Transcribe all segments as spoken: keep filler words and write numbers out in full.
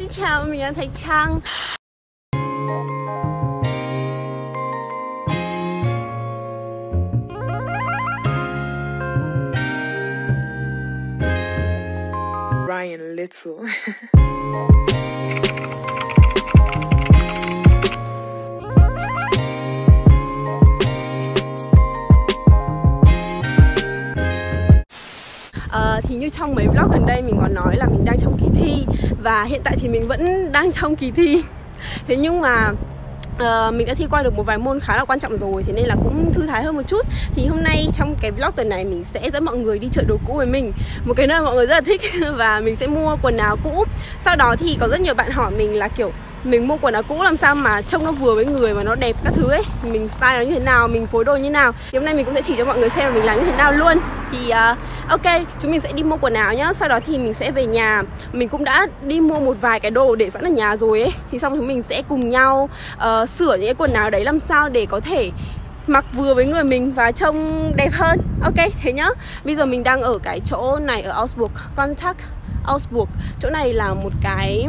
Xin chào, mình là Thạch Trang. Ryan Little. Uh, thì như trong mấy vlog gần đây mình còn nói là mình đang trong kỳ thi. Và hiện tại thì mình vẫn đang trong kỳ thi. Thế nhưng mà uh, mình đã thi qua được một vài môn khá là quan trọng rồi. Thế nên là cũng thư thái hơn một chút. Thì hôm nay trong cái vlog tuần này mình sẽ dẫn mọi người đi chợ đồ cũ với mình. Một cái nơi mọi người rất là thích. Và mình sẽ mua quần áo cũ. Sau đó thì có rất nhiều bạn hỏi mình là kiểu mình mua quần áo cũ làm sao mà trông nó vừa với người mà nó đẹp các thứ ấy. Mình style nó như thế nào, mình phối đồ như thế nào. Thì hôm nay mình cũng sẽ chỉ cho mọi người xem là mình làm như thế nào luôn. Thì uh, ok, chúng mình sẽ đi mua quần áo nhá. Sau đó thì mình sẽ về nhà. Mình cũng đã đi mua một vài cái đồ để sẵn ở nhà rồi ấy. Thì xong chúng mình sẽ cùng nhau uh, sửa những cái quần áo đấy làm sao để có thể mặc vừa với người mình và trông đẹp hơn. Ok, thế nhá. Bây giờ mình đang ở cái chỗ này ở Augsburg, Contact Augsburg. Chỗ này là một cái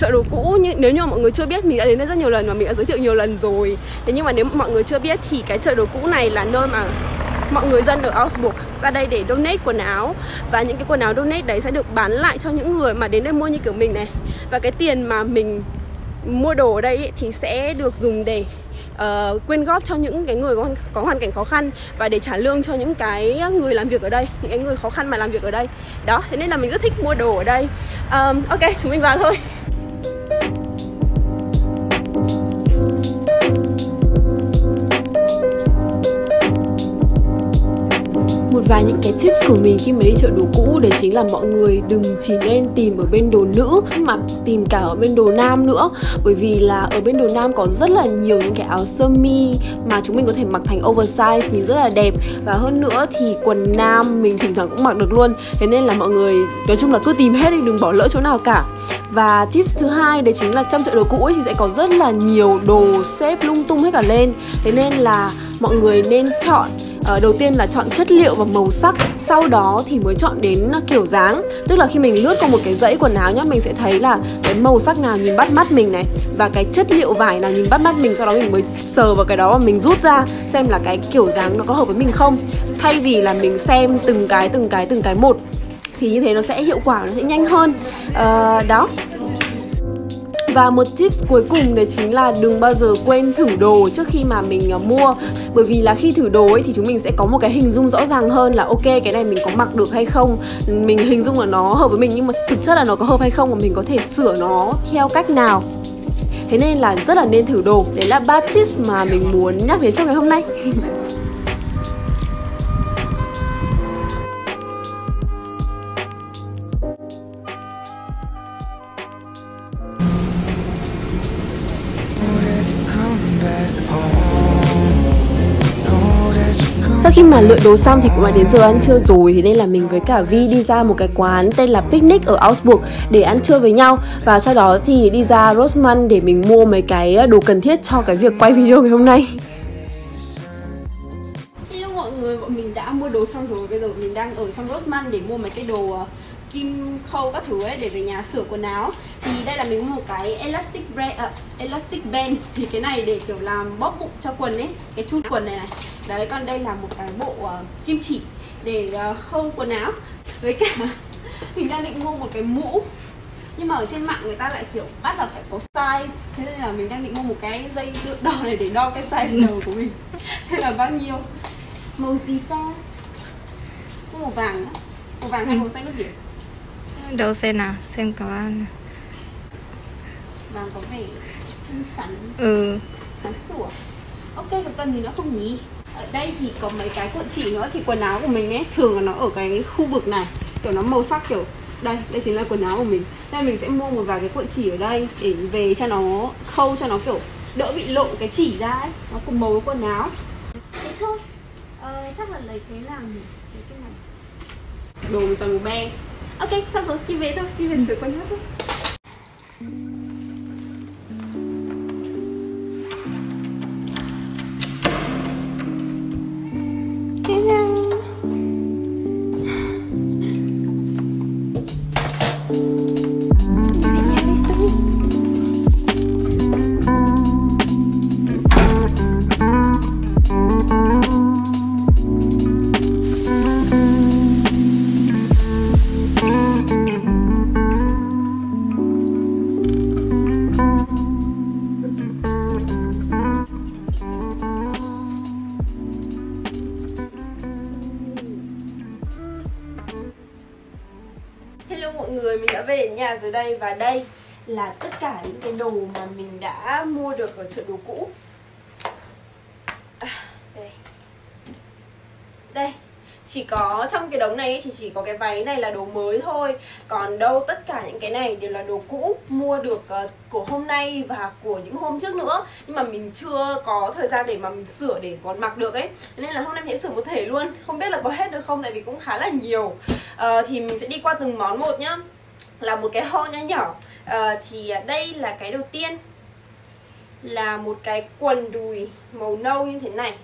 chợ đồ cũ, nhưng nếu như mọi người chưa biết, mình đã đến đây rất nhiều lần và mình đã giới thiệu nhiều lần rồi. Thế nhưng mà nếu mọi người chưa biết thì cái chợ đồ cũ này là nơi mà mọi người dân ở Augsburg ra đây để donate quần áo. Và những cái quần áo donate đấy sẽ được bán lại cho những người mà đến đây mua như kiểu mình này. Và cái tiền mà mình mua đồ ở đây ấy, thì sẽ được dùng để uh, quyên góp cho những cái người có, có hoàn cảnh khó khăn. Và để trả lương cho những cái người làm việc ở đây, những cái người khó khăn mà làm việc ở đây. Đó, thế nên là mình rất thích mua đồ ở đây. um, Ok, chúng mình vào thôi. Một vài những cái tips của mình khi mà đi chợ đồ cũ đấy chính là mọi người đừng chỉ nên tìm ở bên đồ nữ mà tìm cả ở bên đồ nam nữa. Bởi vì là ở bên đồ nam có rất là nhiều những cái áo sơ mi mà chúng mình có thể mặc thành oversize thì rất là đẹp. Và hơn nữa thì quần nam mình thỉnh thoảng cũng mặc được luôn. Thế nên là mọi người nói chung là cứ tìm hết đi, đừng bỏ lỡ chỗ nào cả. Và tips thứ hai đấy chính là trong chợ đồ cũ ấy thì sẽ có rất là nhiều đồ xếp lung tung hết cả lên. Thế nên là mọi người nên chọn. Ờ, đầu tiên là chọn chất liệu và màu sắc, sau đó thì mới chọn đến kiểu dáng. Tức là khi mình lướt qua một cái dãy quần áo nhá, mình sẽ thấy là cái màu sắc nào nhìn bắt mắt mình này, và cái chất liệu vải nào nhìn bắt mắt mình. Sau đó mình mới sờ vào cái đó và mình rút ra xem là cái kiểu dáng nó có hợp với mình không. Thay vì là mình xem từng cái từng cái từng cái một thì như thế nó sẽ hiệu quả, nó sẽ nhanh hơn. Ờ, đó. Và một tips cuối cùng đấy chính là đừng bao giờ quên thử đồ trước khi mà mình mua. Bởi vì là khi thử đồ ấy thì chúng mình sẽ có một cái hình dung rõ ràng hơn là ok, cái này mình có mặc được hay không. Mình hình dung là nó hợp với mình nhưng mà thực chất là nó có hợp hay không và mình có thể sửa nó theo cách nào. Thế nên là rất là nên thử đồ. Đấy là ba tips mà mình muốn nhắc đến trong ngày hôm nay. Sau khi mà lựa đồ xong thì cũng đã đến giờ ăn trưa rồi. Thế nên là mình với cả Vi đi ra một cái quán tên là Picnic ở Augsburg để ăn trưa với nhau. Và sau đó thì đi ra Rossmann để mình mua mấy cái đồ cần thiết cho cái việc quay video ngày hôm nay. Hello mọi người, bọn mình đã mua đồ xong rồi. Bây giờ mình đang ở trong Rossmann để mua mấy cái đồ kim khâu các thứ ấy để về nhà sửa quần áo. Thì đây là mình mua một cái elastic band, uh, elastic band thì cái này để kiểu làm bóp bụng cho quần ấy, cái chun quần này này. Đấy, còn đây là một cái bộ uh, kim chỉ để uh, khâu quần áo. Với cả mình đang định mua một cái mũ nhưng mà ở trên mạng người ta lại kiểu bắt là phải có size. Thế nên là mình đang định mua một cái dây đo này để đo cái size đầu của mình. Thế là bao nhiêu? Màu gì ta? Màu vàng á? Màu vàng hay màu xanh nước biển? Đâu xem nào, xem có ăn. Vàng có vẻ xinh xắn. Ừ. Sáng sủa. Ok, có cần gì nữa không nhỉ? Ở đây thì có mấy cái cuộn chỉ nữa. Thì quần áo của mình ấy, thường là nó ở cái khu vực này. Kiểu nó màu sắc kiểu. Đây, đây chính là quần áo của mình. Đây mình sẽ mua một vài cái cuộn chỉ ở đây để về cho nó khâu, cho nó kiểu đỡ bị lộ cái chỉ ra ấy. Nó cùng màu với quần áo. Thế thôi. Ờ, chắc là lấy cái làm lấy cái này. Đồ mình toàn đồ be. Ok, xong rồi, đi về thôi, đi về sửa quần áo thôi. Mình từ đây. Và đây là tất cả những cái đồ mà mình đã mua được ở chợ đồ cũ. À, đây. Đây. Chỉ có trong cái đống này thì chỉ có cái váy này là đồ mới thôi. Còn đâu tất cả những cái này đều là đồ cũ, mua được của hôm nay và của những hôm trước nữa. Nhưng mà mình chưa có thời gian để mà mình sửa để còn mặc được ấy. Nên là hôm nay mình sẽ sửa một thể luôn. Không biết là có hết được không, tại vì cũng khá là nhiều. à, Thì mình sẽ đi qua từng món một nhá. Là một cái haul nhỏ nhỏ. à, Thì đây là cái đầu tiên. Là một cái quần đùi màu nâu như thế này.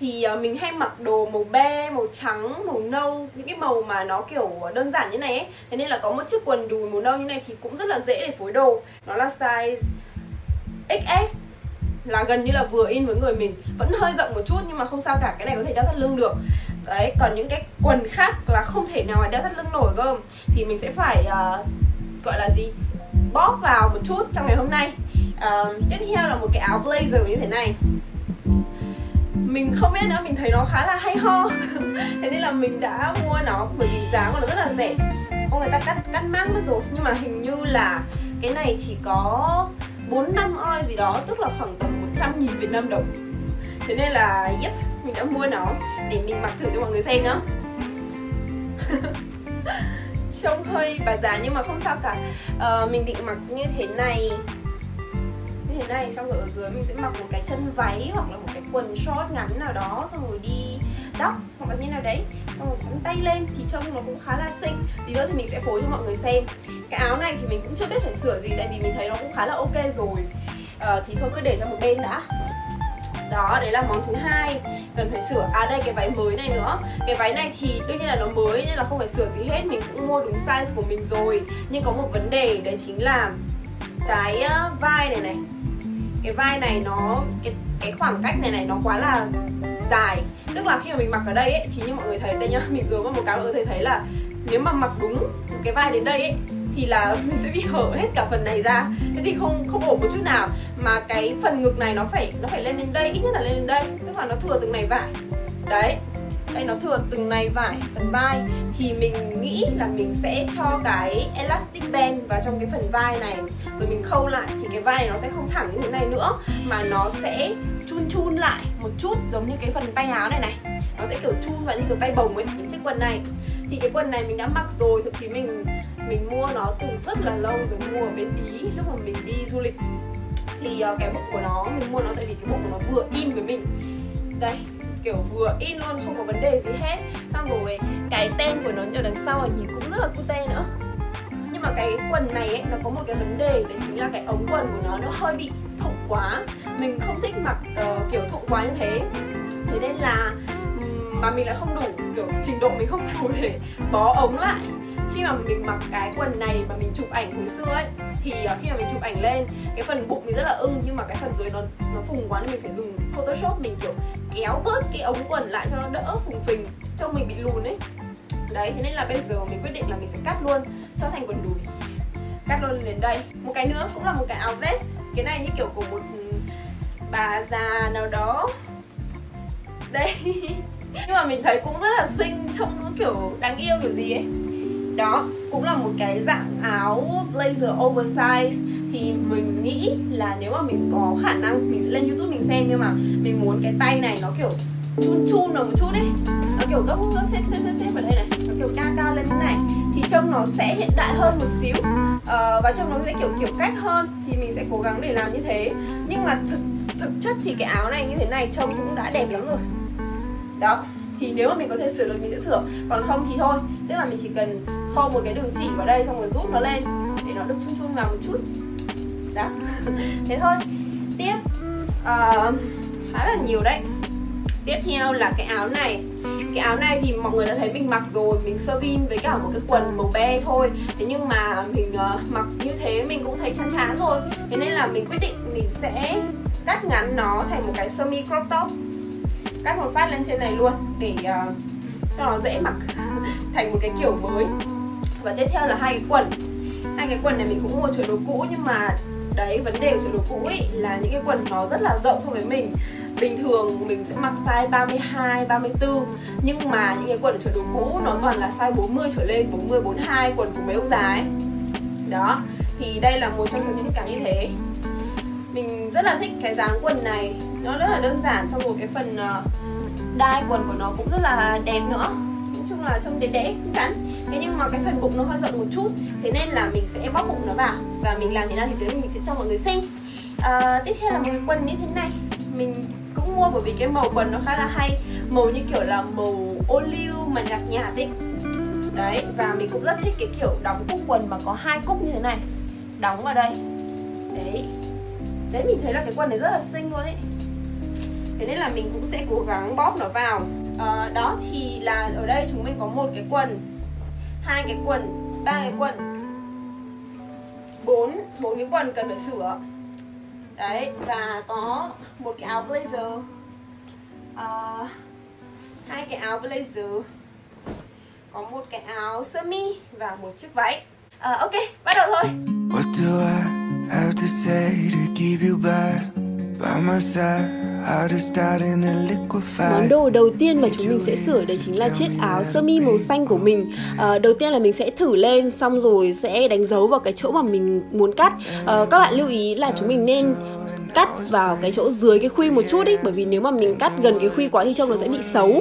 Thì mình hay mặc đồ màu be, màu trắng, màu nâu, những cái màu mà nó kiểu đơn giản như này ấy. Thế nên là có một chiếc quần đùi màu nâu như này thì cũng rất là dễ để phối đồ. Nó là size ích ét, là gần như là vừa in với người mình. Vẫn hơi rộng một chút nhưng mà không sao cả, cái này có thể đeo thắt lưng được. Đấy, còn những cái quần khác là không thể nào mà đeo thắt lưng nổi cơ. Thì mình sẽ phải uh, gọi là gì? Bóp vào một chút trong ngày hôm nay. uh, Tiếp theo là một cái áo blazer như thế này. Mình không biết nữa, mình thấy nó khá là hay ho. Thế nên là mình đã mua nó bởi vì giá của nó rất là rẻ. Ô, người ta cắt cắt mát mất rồi. Nhưng mà hình như là cái này chỉ có bốn năm oi gì đó, tức là khoảng tầm một trăm nghìn Việt Nam đồng. Thế nên là yep, mình đã mua nó để mình mặc thử cho mọi người xem nữa. Trông hơi bà già nhưng mà không sao cả. à, Mình định mặc như thế này, thế này, xong rồi ở dưới mình sẽ mặc một cái chân váy hoặc là một cái quần short ngắn nào đó, xong rồi đi đắp hoặc là như nào đấy, xong rồi sắn tay lên thì trông nó cũng khá là xinh. Tí nữa thì mình sẽ phối cho mọi người xem. Cái áo này thì mình cũng chưa biết phải sửa gì, tại vì mình thấy nó cũng khá là ok rồi. à, Thì thôi cứ để sang một bên đã. Đó, đấy là món thứ hai cần phải sửa. À đây, cái váy mới này nữa. Cái váy này thì đương nhiên là nó mới nên là không phải sửa gì hết, mình cũng mua đúng size của mình rồi. Nhưng có một vấn đề, đấy chính là cái vai này này. Cái vai này nó, cái, cái khoảng cách này này nó quá là dài. Tức là khi mà mình mặc ở đây ấy, thì như mọi người thấy đây nhá, mình gớm vào một cái mọi người thấy thấy là nếu mà mặc đúng cái vai đến đây ấy thì là mình sẽ bị hở hết cả phần này ra. Thế thì không không ổn một chút nào. Mà cái phần ngực này nó phải nó phải lên đến đây, ít nhất là lên đến đây. Tức là nó thừa từng này vải. Đấy, đây nó thừa từng này vải phần vai. Thì mình nghĩ là mình sẽ cho cái elastic band vào trong cái phần vai này, rồi mình khâu lại thì cái vai này nó sẽ không thẳng như thế này nữa, mà nó sẽ chun chun lại một chút, giống như cái phần tay áo này này. Nó sẽ kiểu chun vào như kiểu tay bồng ấy. Chiếc quần này thì cái quần này mình đã mặc rồi, thậm chí mình mình mua nó từ rất là lâu rồi, mua ở bên Ý lúc mà mình đi du lịch. Thì cái bộ của nó mình mua nó tại vì cái bộ của nó vừa in với mình. Đây, kiểu vừa in luôn, không có vấn đề gì hết. Xong rồi cái ten của nó ở đằng sau này nhìn cũng rất là cute nữa. Nhưng mà cái quần này ấy, nó có một cái vấn đề, đấy chính là cái ống quần của nó nó hơi bị thụng quá. Mình không thích mặc uh, kiểu thụng quá như thế. Thế nên là mà mình lại không đủ, kiểu trình độ mình không đủ để bó ống lại. Khi mà mình mặc cái quần này mà mình chụp ảnh hồi xưa ấy, thì khi mà mình chụp ảnh lên, cái phần bụng mình rất là ưng, nhưng mà cái phần dưới nó nó phùng quá nên mình phải dùng Photoshop mình kiểu kéo bớt cái ống quần lại cho nó đỡ phùng phình, trông mình bị lùn ấy. Đấy, thế nên là bây giờ mình quyết định là mình sẽ cắt luôn cho thành quần đùi, cắt luôn đến đây. Một cái nữa cũng là một cái áo vest. Cái này như kiểu của một bà già nào đó. Đây. Nhưng mà mình thấy cũng rất là xinh, trông nó kiểu đáng yêu kiểu gì ấy. Đó, cũng là một cái dạng áo blazer oversize. Thì mình nghĩ là nếu mà mình có khả năng mình sẽ lên YouTube mình xem, nhưng mà mình muốn cái tay này nó kiểu chun chun vào một chút ấy. Nó kiểu gấp gấp xếp xếp xếp xếp vào đây này, nó kiểu cao cao lên như này thì trông nó sẽ hiện đại hơn một xíu. ờ, Và trông nó sẽ kiểu kiểu cách hơn. Thì mình sẽ cố gắng để làm như thế. Nhưng mà thực, thực chất thì cái áo này như thế này trông cũng đã đẹp lắm rồi. Đó, thì nếu mà mình có thể sửa được mình sẽ sửa, còn không thì thôi. Tức là mình chỉ cần khâu một cái đường chỉ vào đây, xong rồi rút nó lên để nó được chun chun vào một chút. Đó, thế thôi. Tiếp, uh, khá là nhiều đấy. Tiếp theo là cái áo này. Cái áo này thì mọi người đã thấy mình mặc rồi. Mình sơ vin với cả một cái quần màu be thôi. Thế nhưng mà mình uh, mặc như thế mình cũng thấy chán chán rồi. Thế nên là mình quyết định mình sẽ cắt ngắn nó thành một cái sơ mi crop top. Cắt một phát lên trên này luôn để uh, cho nó dễ mặc. Thành một cái kiểu mới. Và tiếp theo là hai cái quần. Hai cái quần này mình cũng mua chợ đồ cũ, nhưng mà đấy, vấn đề của chợ đồ cũ ấy là những cái quần nó rất là rộng so với mình. Bình thường mình sẽ mặc size ba mươi hai, ba mươi tư, nhưng mà những cái quần ở chợ đồ cũ nó toàn là size bốn mươi trở lên, bốn mươi, bốn mươi hai, quần của mấy ông già ấy. Đó, thì đây là một trong số những cái như thế. Mình rất là thích cái dáng quần này, nó rất là đơn giản, xong rồi cái phần đai quần của nó cũng rất là đẹp nữa. Nói chung là trông đẹp đẽ, xinh xắn. Thế nhưng mà cái phần bụng nó hơi rộng một chút, thế nên là mình sẽ bóp bụng nó vào. Và mình làm thế nào thì tới mình sẽ cho mọi người xem. à, Tiếp theo là một cái quần như thế này. Mình cũng mua bởi vì cái màu quần nó khá là hay. Màu như kiểu là màu ô liu mà nhạt nhạt ấy. Đấy, và mình cũng rất thích cái kiểu đóng cúc quần mà có hai cúc như thế này. Đóng vào đây. Đấy. Đấy, mình thấy là cái quần này rất là xinh luôn ấy. Thế nên là mình cũng sẽ cố gắng bóp nó vào. à, Đó thì là ở đây chúng mình có một cái quần, hai cái quần, ba cái quần, bốn bốn cái quần cần phải sửa. Đấy, và có một cái áo blazer, à, hai cái áo blazer, có một cái áo sơ mi và một chiếc váy. à, Ok, bắt đầu thôi. What do I have to say to keep you by, by my side? Món đồ đầu tiên mà chúng mình sẽ sửa đấy chính là chiếc áo sơ mi màu xanh của mình. à, Đầu tiên là mình sẽ thử lên, xong rồi sẽ đánh dấu vào cái chỗ mà mình muốn cắt. à, Các bạn lưu ý là chúng mình nên cắt vào cái chỗ dưới cái khuy một chút ý, bởi vì nếu mà mình cắt gần cái khuy quá thì trông nó sẽ bị xấu.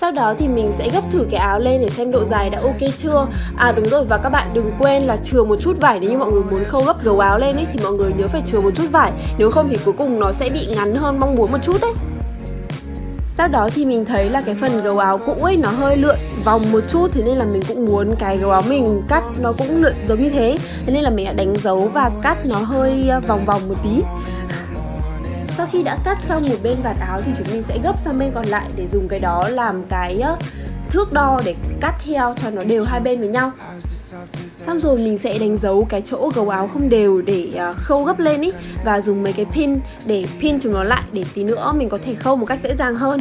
Sau đó thì mình sẽ gấp thử cái áo lên để xem độ dài đã ok chưa. À đúng rồi, và các bạn đừng quên là chừa một chút vải. Nếu như mọi người muốn khâu gấp gấu áo lên ấy, thì mọi người nhớ phải chừa một chút vải. Nếu không thì cuối cùng nó sẽ bị ngắn hơn mong muốn một chút đấy. Sau đó thì mình thấy là cái phần gấu áo cũ ấy nó hơi lượn vòng một chút. Thế nên là mình cũng muốn cái gấu áo mình cắt nó cũng lượn giống như thế. Thế nên là mình đã đánh dấu và cắt nó hơi vòng vòng một tí. Sau khi đã cắt xong một bên vạt áo thì chúng mình sẽ gấp sang bên còn lại để dùng cái đó làm cái thước đo để cắt theo cho nó đều hai bên với nhau. Xong rồi mình sẽ đánh dấu cái chỗ gấu áo không đều để khâu gấp lên ý, và dùng mấy cái pin để pin chúng nó lại để tí nữa mình có thể khâu một cách dễ dàng hơn.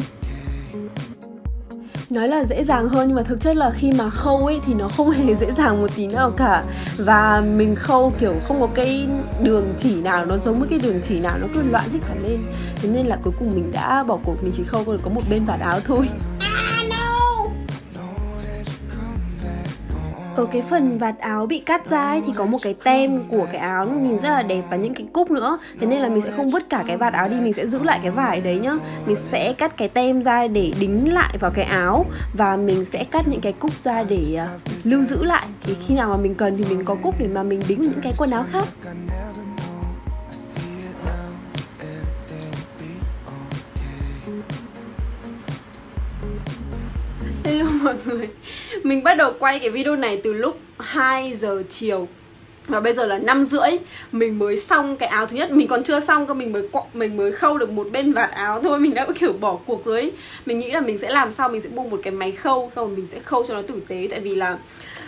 Nói là dễ dàng hơn nhưng mà thực chất là khi mà khâu ấy thì nó không hề dễ dàng một tí nào cả. Và mình khâu kiểu không có cái đường chỉ nào nó giống với cái đường chỉ nào, nó cứ loạn hết cả lên. Thế nên là cuối cùng mình đã bỏ cuộc, mình chỉ khâu còn có một bên vạt áo thôi. Ở cái phần vạt áo bị cắt ra ấy, thì có một cái tem của cái áo nhìn rất là đẹp và những cái cúc nữa. Thế nên là mình sẽ không vứt cả cái vạt áo đi, mình sẽ giữ lại cái vải đấy nhá. Mình sẽ cắt cái tem ra để đính lại vào cái áo. Và mình sẽ cắt những cái cúc ra để uh, lưu giữ lại. Thì khi nào mà mình cần thì mình có cúc để mà mình đính những cái quần áo khác. Hello mọi người. Mình bắt đầu quay cái video này từ lúc hai giờ chiều. Và bây giờ là năm rưỡi. Mình mới xong cái áo thứ nhất. Mình còn chưa xong cơ, mình mới mình mới khâu được một bên vạt áo thôi. Mình đã kiểu bỏ cuộc rồi ấy. Mình nghĩ là mình sẽ làm sao mình sẽ mua một cái máy khâu, xong rồi mình sẽ khâu cho nó tử tế. Tại vì là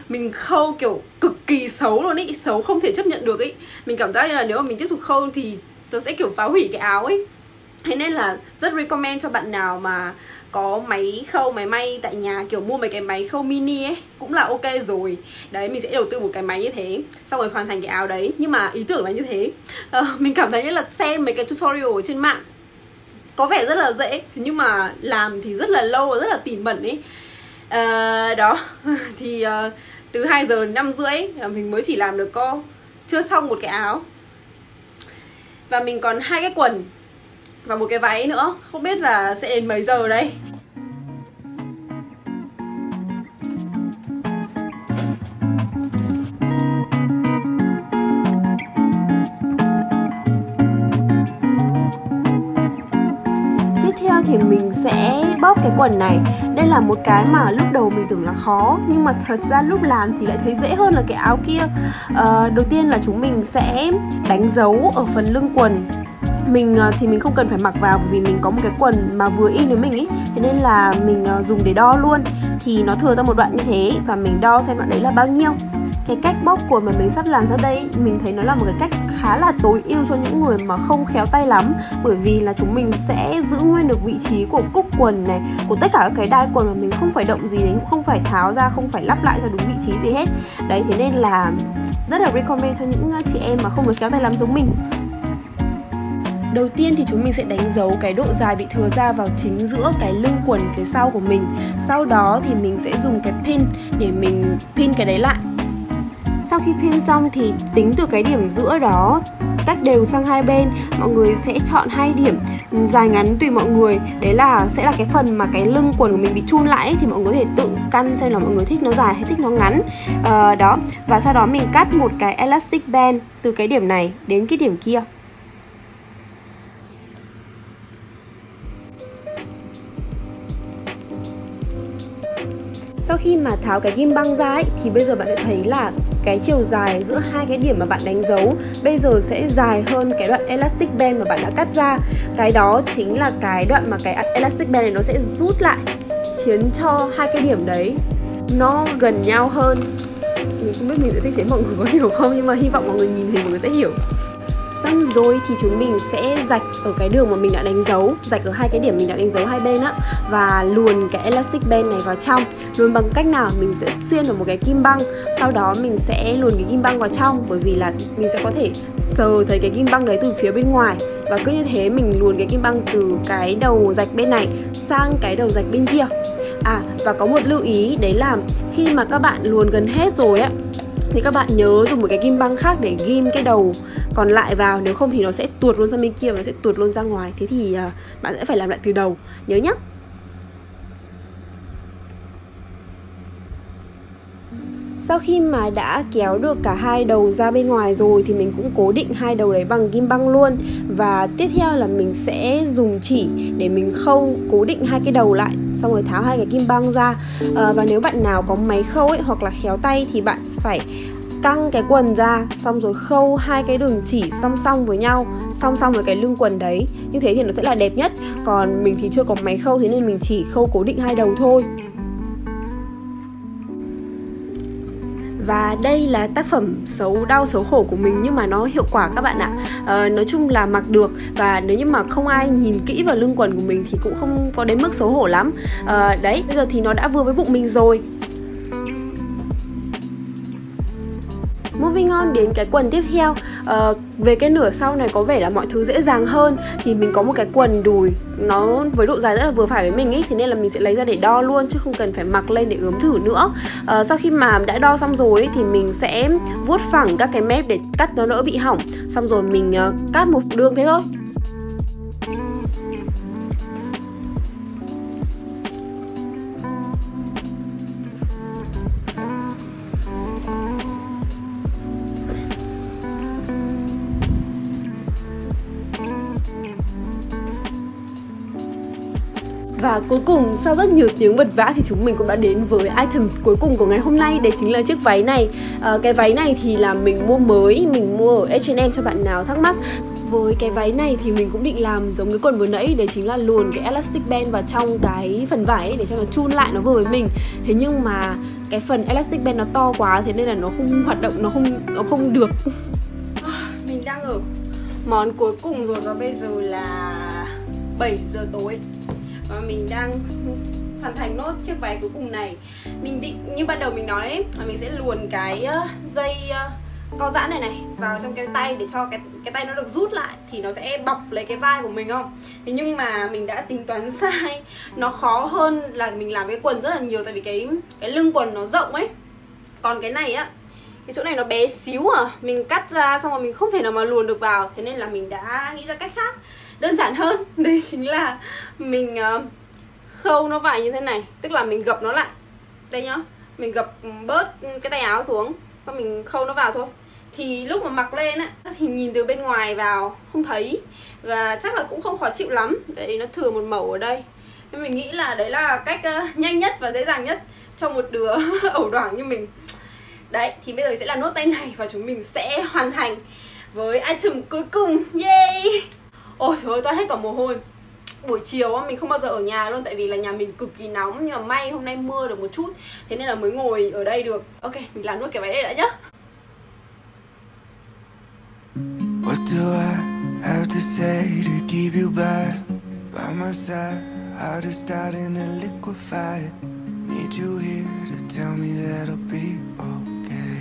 mình khâu kiểu cực kỳ xấu luôn ý. Xấu không thể chấp nhận được ý. Mình cảm giác như là nếu mà mình tiếp tục khâu thì nó sẽ kiểu phá hủy cái áo ấy. Thế nên là rất recommend cho bạn nào mà có máy khâu, máy may tại nhà, kiểu mua mấy cái máy khâu mini ấy cũng là ok rồi. Đấy, mình sẽ đầu tư một cái máy như thế, xong rồi hoàn thành cái áo đấy. Nhưng mà ý tưởng là như thế. à, Mình cảm thấy như là xem mấy cái tutorial ở trên mạng có vẻ rất là dễ, nhưng mà làm thì rất là lâu và rất là tỉ mẩn ấy. à, Đó, thì uh, từ hai giờ đến năm rưỡi mình mới chỉ làm được có chưa xong một cái áo. Và mình còn hai cái quần và một cái váy nữa, không biết là sẽ đến mấy giờ đây. Tiếp theo thì mình sẽ bóp cái quần này. Đây là một cái mà lúc đầu mình tưởng là khó, nhưng mà thật ra lúc làm thì lại thấy dễ hơn là cái áo kia. à, Đầu tiên là chúng mình sẽ đánh dấu ở phần lưng quần. Mình thì mình không cần phải mặc vào vì mình có một cái quần mà vừa in với mình ý. Thế nên là mình dùng để đo luôn. Thì nó thừa ra một đoạn như thế và mình đo xem đoạn đấy là bao nhiêu. Cái cách bóc quần mà mình sắp làm ra đây, mình thấy nó là một cái cách khá là tối ưu cho những người mà không khéo tay lắm. Bởi vì là chúng mình sẽ giữ nguyên được vị trí của cúc quần này, của tất cả các cái đai quần mà mình không phải động gì đến, cũng không phải tháo ra, không phải lắp lại cho đúng vị trí gì hết. Đấy, thế nên là rất là recommend cho những chị em mà không được khéo tay lắm giống mình. Đầu tiên thì chúng mình sẽ đánh dấu cái độ dài bị thừa ra vào chính giữa cái lưng quần phía sau của mình. Sau đó thì mình sẽ dùng cái pin để mình pin cái đấy lại. Sau khi pin xong thì tính từ cái điểm giữa đó cắt đều sang hai bên. Mọi người sẽ chọn hai điểm dài ngắn tùy mọi người. Đấy là sẽ là cái phần mà cái lưng quần của mình bị chun lại ấy, thì mọi người có thể tự căn xem là mọi người thích nó dài hay thích nó ngắn. à, Đó, và sau đó mình cắt một cái elastic band từ cái điểm này đến cái điểm kia. Sau khi mà tháo cái ghim băng ra ấy, thì bây giờ bạn sẽ thấy là cái chiều dài giữa hai cái điểm mà bạn đánh dấu bây giờ sẽ dài hơn cái đoạn elastic band mà bạn đã cắt ra. Cái đó chính là cái đoạn mà cái elastic band này nó sẽ rút lại, khiến cho hai cái điểm đấy nó gần nhau hơn. Mình không biết mình sẽ thích thế mọi người có hiểu không, nhưng mà hy vọng mọi người nhìn thấy mọi người sẽ hiểu. Xong rồi thì chúng mình sẽ rạch ở cái đường mà mình đã đánh dấu, rạch ở hai cái điểm mình đã đánh dấu hai bên á, và luồn cái elastic band này vào trong. Luồn bằng cách nào? Mình sẽ xuyên vào một cái kim băng, sau đó mình sẽ luồn cái kim băng vào trong, bởi vì là mình sẽ có thể sờ thấy cái kim băng đấy từ phía bên ngoài. Và cứ như thế mình luồn cái kim băng từ cái đầu rạch bên này sang cái đầu rạch bên kia. À, và có một lưu ý đấy là khi mà các bạn luồn gần hết rồi á, thì các bạn nhớ dùng một cái kim băng khác để ghim cái đầu còn lại vào, nếu không thì nó sẽ tuột luôn sang bên kia và nó sẽ tuột luôn ra ngoài. Thế thì bạn sẽ phải làm lại từ đầu, nhớ nhá. Sau khi mà đã kéo được cả hai đầu ra bên ngoài rồi thì mình cũng cố định hai đầu đấy bằng kim băng luôn. Và tiếp theo là mình sẽ dùng chỉ để mình khâu cố định hai cái đầu lại, xong rồi tháo hai cái kim băng ra. à, Và nếu bạn nào có máy khâu ấy, hoặc là khéo tay thì bạn phải căng cái quần ra, xong rồi khâu hai cái đường chỉ song song với nhau, song song với cái lưng quần đấy. Như thế thì nó sẽ là đẹp nhất. Còn mình thì chưa có máy khâu, thế nên mình chỉ khâu cố định hai đầu thôi. Và đây là tác phẩm xấu đau xấu hổ của mình, nhưng mà nó hiệu quả các bạn ạ. à, Nói chung là mặc được, và nếu như mà không ai nhìn kỹ vào lưng quần của mình thì cũng không có đến mức xấu hổ lắm. à, Đấy, bây giờ thì nó đã vừa với bụng mình rồi. Moving on đến cái quần tiếp theo. à, Về cái nửa sau này có vẻ là mọi thứ dễ dàng hơn. Thì mình có một cái quần đùi nó với độ dài rất là vừa phải với mình ý, thế nên là mình sẽ lấy ra để đo luôn, chứ không cần phải mặc lên để ướm thử nữa. à, Sau khi mà đã đo xong rồi ý, thì mình sẽ vuốt phẳng các cái mép để cắt nó đỡ bị hỏng. Xong rồi mình uh, cắt một đường thế thôi. Và cuối cùng, sau rất nhiều tiếng vật vã thì chúng mình cũng đã đến với items cuối cùng của ngày hôm nay. Đấy chính là chiếc váy này. à, Cái váy này thì là mình mua mới, mình mua ở H and M cho bạn nào thắc mắc. Với cái váy này thì mình cũng định làm giống cái quần vừa nãy, đấy chính là luồn cái elastic band vào trong cái phần vải ấy để cho nó chun lại, nó vừa với mình. Thế nhưng mà cái phần elastic band nó to quá, thế nên là nó không hoạt động, nó không, nó không được. Mình đang ở món cuối cùng rồi và bây giờ là bảy giờ tối. Và mình đang hoàn thành nốt chiếc váy cuối cùng này. Mình định như ban đầu mình nói ấy, là mình sẽ luồn cái dây co giãn này này vào trong cái tay để cho cái, cái tay nó được rút lại, thì nó sẽ bọc lấy cái vai của mình không. Thế nhưng mà mình đã tính toán sai. Nó khó hơn là mình làm cái quần rất là nhiều, tại vì cái, cái lưng quần nó rộng ấy. Còn cái này á, cái chỗ này nó bé xíu à, mình cắt ra xong rồi mình không thể nào mà luồn được vào. Thế nên là mình đã nghĩ ra cách khác đơn giản hơn. Đấy chính là mình uh, khâu nó vào như thế này. Tức là mình gập nó lại. Đây nhá, mình gập bớt cái tay áo xuống, xong mình khâu nó vào thôi. Thì lúc mà mặc lên á, thì nhìn từ bên ngoài vào không thấy, và chắc là cũng không khó chịu lắm. Đấy, nó thừa một mẩu ở đây. Nên mình nghĩ là đấy là cách uh, nhanh nhất và dễ dàng nhất cho một đứa ẩu đoảng như mình. Đấy, thì bây giờ sẽ là nốt tay này, và chúng mình sẽ hoàn thành với item cuối cùng. Yay! Ôi trời ơi, toát hết cả mồ hôi. Buổi chiều mình không bao giờ ở nhà luôn, tại vì là nhà mình cực kỳ nóng. Nhưng mà may hôm nay mưa được một chút, thế nên là mới ngồi ở đây được. Ok, mình làm luôn cái váy này đã nhá. What do I have to say to keep you by by my side? How to start in a liquefy. Need you here to tell me that I'll be okay.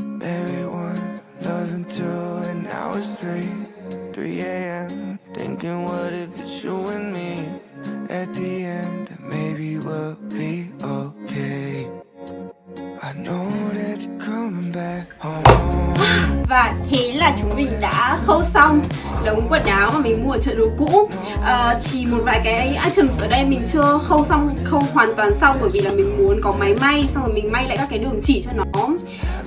Maybe one love bạn, thế là chúng mình đã khâu xong đống quần áo mà mình mua ở chợ đồ cũ. à, Thì một vài cái items ở đây mình chưa khâu xong, khâu hoàn toàn xong, bởi vì là mình muốn có máy may, xong rồi mình may lại các cái đường chỉ cho nó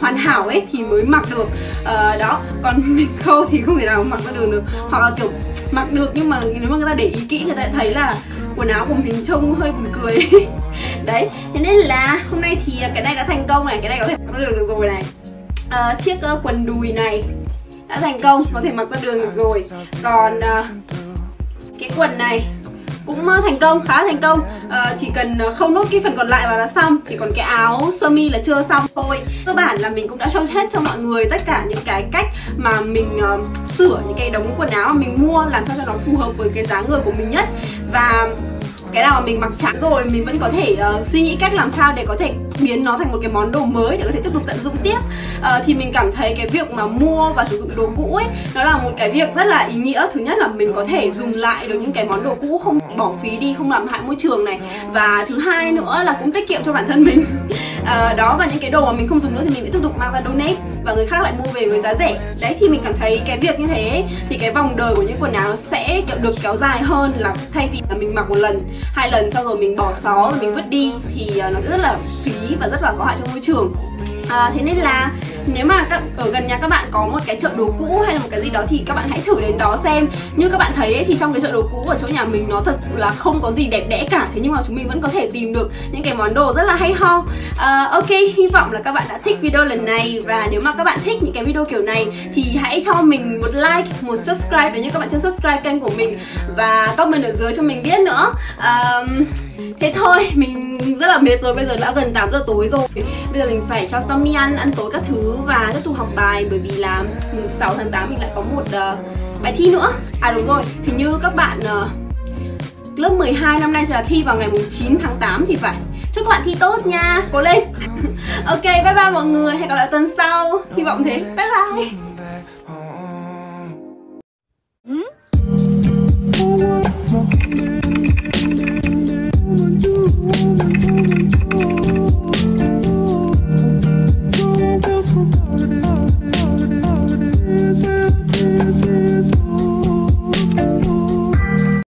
hoàn hảo ấy thì mới mặc được. à, Đó, còn mình khâu thì không thể nào mặc ra đường được. Hoặc là kiểu mặc được nhưng mà nếu mà người ta để ý kỹ, người ta thấy là quần áo của mình trông hơi buồn cười. Đấy, thế nên là hôm nay thì cái này đã thành công này, cái này có thể mặc ra đường được rồi này. Uh, chiếc uh, quần đùi này đã thành công, có thể mặc ra đường được rồi. Còn uh, cái quần này cũng uh, thành công, khá thành công. uh, Chỉ cần uh, không nốt cái phần còn lại vào là xong. Chỉ còn cái áo sơ mi là chưa xong thôi. Cơ bản là mình cũng đã show hết cho mọi người tất cả những cái cách mà mình uh, sửa những cái đống quần áo mà mình mua, làm sao cho nó phù hợp với cái dáng người của mình nhất. Và cái nào mà mình mặc chán rồi mình vẫn có thể uh, suy nghĩ cách làm sao để có thể biến nó thành một cái món đồ mới để có thể tiếp tục tận dụng tiếp. uh, Thì mình cảm thấy cái việc mà mua và sử dụng đồ cũ ấy, nó là một cái việc rất là ý nghĩa. Thứ nhất là mình có thể dùng lại được những cái món đồ cũ, không bỏ phí đi, không làm hại môi trường này. Và thứ hai nữa là cũng tiết kiệm cho bản thân mình. uh, Đó, và những cái đồ mà mình không dùng nữa thì mình sẽ tiếp tục mang ra donate và người khác lại mua về với giá rẻ. Đấy, thì mình cảm thấy cái việc như thế thì cái vòng đời của những quần áo sẽ được kéo dài hơn là thay vì là mình mặc một lần, hai lần xong rồi mình bỏ xó rồi mình vứt đi thì nó rất là phí và rất là có hại cho môi trường. à, Thế nên là nếu mà các, ở gần nhà các bạn có một cái chợ đồ cũ hay là một cái gì đó thì các bạn hãy thử đến đó xem. Như các bạn thấy ấy, thì trong cái chợ đồ cũ ở chỗ nhà mình nó thật sự là không có gì đẹp đẽ cả. Thế nhưng mà chúng mình vẫn có thể tìm được những cái món đồ rất là hay ho. uh, Ok, hy vọng là các bạn đã thích video lần này. Và nếu mà các bạn thích những cái video kiểu này thì hãy cho mình một like, một subscribe nếu như các bạn chưa subscribe kênh của mình. Và comment ở dưới cho mình biết nữa. uh, Thế thôi, mình rất là mệt rồi, bây giờ đã gần tám giờ tối rồi. Bây giờ mình phải cho Tommy ăn, ăn tối các thứ và tiếp tục học bài, bởi vì là sáu tháng tám mình lại có một uh, bài thi nữa. À đúng rồi, hình như các bạn uh, lớp mười hai năm nay sẽ là thi vào ngày chín tháng tám thì phải. Chúc các bạn thi tốt nha, cố lên. Ok, bye bye mọi người, hẹn gặp lại tuần sau. Hy vọng thế, bye bye.